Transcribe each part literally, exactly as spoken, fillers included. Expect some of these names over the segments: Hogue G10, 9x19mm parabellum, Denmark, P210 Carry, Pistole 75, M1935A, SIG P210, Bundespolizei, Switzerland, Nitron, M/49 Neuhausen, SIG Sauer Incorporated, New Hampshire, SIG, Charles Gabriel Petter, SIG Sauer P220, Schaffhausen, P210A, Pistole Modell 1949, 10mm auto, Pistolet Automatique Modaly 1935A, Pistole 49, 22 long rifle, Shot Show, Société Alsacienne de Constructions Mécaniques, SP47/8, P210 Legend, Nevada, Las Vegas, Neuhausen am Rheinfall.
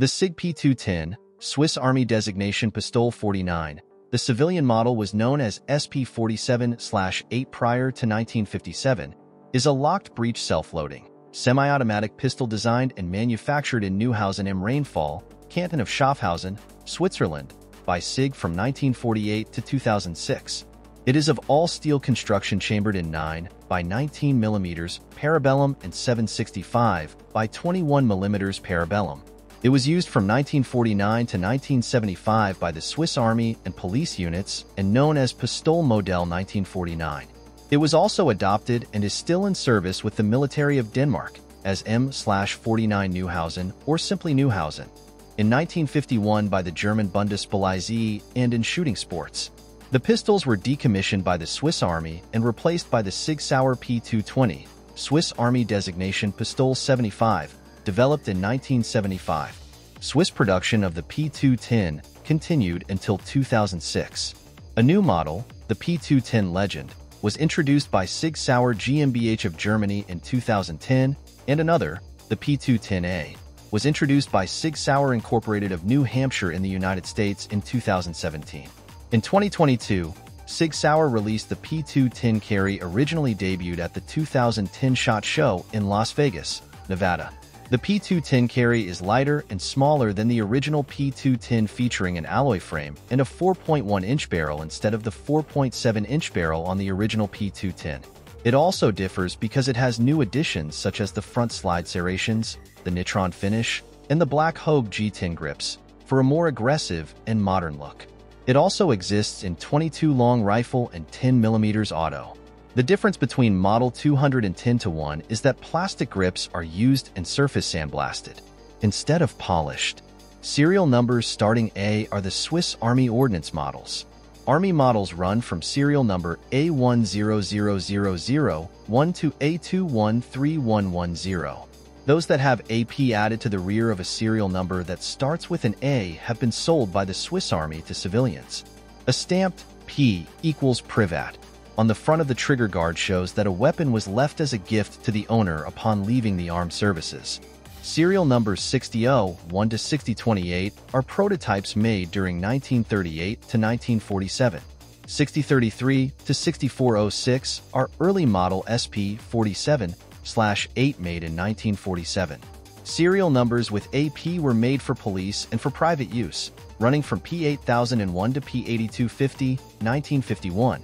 The SIG P two ten, Swiss Army designation Pistole forty-nine, the civilian model was known as S P forty-seven slash eight prior to nineteen fifty-seven, is a locked breech self-loading, semi-automatic pistol designed and manufactured in Neuhausen am Rheinfall, Canton of Schaffhausen, Switzerland, by SIG from nineteen forty-eight to two thousand six. It is of all-steel construction chambered in nine by nineteen millimeter parabellum and seven sixty-five by twenty-one millimeter parabellum. It was used from nineteen forty-nine to nineteen seventy-five by the Swiss Army and police units and known as Pistole Modell nineteen forty-nine. It was also adopted and is still in service with the military of Denmark as M forty-nine Neuhausen or simply Neuhausen. In nineteen fifty-one by the German Bundespolizei and in shooting sports. The pistols were decommissioned by the Swiss Army and replaced by the SIG Sauer P two twenty, Swiss Army designation Pistole seventy-five, developed in nineteen seventy-five. Swiss production of the P two ten continued until two thousand six. A new model, the P two ten Legend, was introduced by SIG Sauer G m b H of Germany in two thousand ten, and another, the P two ten A, was introduced by SIG Sauer Incorporated of New Hampshire in the United States in two thousand seventeen. In twenty twenty-two, SIG Sauer released the P two ten Carry, originally debuted at the two thousand ten Shot Show in Las Vegas, Nevada. The P two ten Carry is lighter and smaller than the original P two ten, featuring an alloy frame and a four point one inch barrel instead of the four point seven inch barrel on the original P two ten. It also differs because it has new additions such as the front slide serrations, the Nitron finish, and the black Hogue G ten grips, for a more aggressive and modern look. It also exists in twenty-two long rifle and ten millimeter auto. The difference between model two hundred ten to one is that plastic grips are used and surface sandblasted, instead of polished. Serial numbers starting A are the Swiss Army Ordnance models. Army models run from serial number A one zero zero zero zero one to A two one three one one zero. Those that have A P added to the rear of a serial number that starts with an A have been sold by the Swiss Army to civilians. A stamped P equals Privat on the front of the trigger guard shows that a weapon was left as a gift to the owner upon leaving the armed services. Serial numbers sixty oh one to sixty twenty-eight are prototypes made during nineteen thirty-eight to nineteen forty-seven. sixty thirty-three to sixty-four oh six are early model S P forty-seven slash eight made in nineteen forty-seven. Serial numbers with A P were made for police and for private use, running from P eight thousand one to P eighty-two fifty, nineteen fifty-one,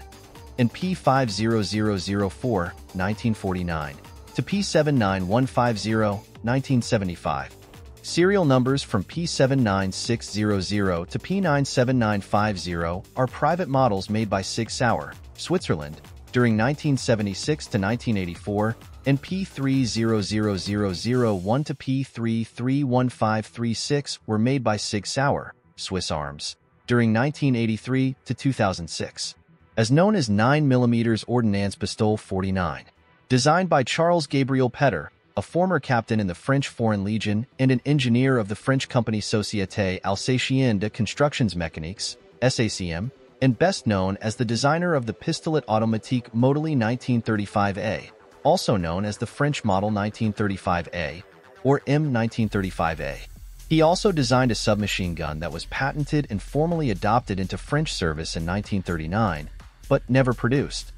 and P five zero zero zero four, nineteen forty-nine, to P seven nine one five zero, nineteen seventy-five. Serial numbers from P seven nine six zero zero to P nine seven nine five zero are private models made by SIG Sauer, Switzerland, during nineteen seventy-six to nineteen eighty-four, and P three zero zero zero zero one to P three three one five three six were made by SIG Sauer, Swiss Arms, during nineteen eighty-three to two thousand six. As known as nine millimeter Ordnance Pistole forty-nine. Designed by Charles Gabriel Petter, a former captain in the French Foreign Legion and an engineer of the French company Société Alsacienne de Constructions Mécaniques, S A C M, and best known as the designer of the Pistolet Automatique Modaly nineteen thirty-five A, also known as the French model nineteen thirty-five A, or M nineteen thirty-five A. He also designed a submachine gun that was patented and formally adopted into French service in nineteen thirty-nine, but never produced.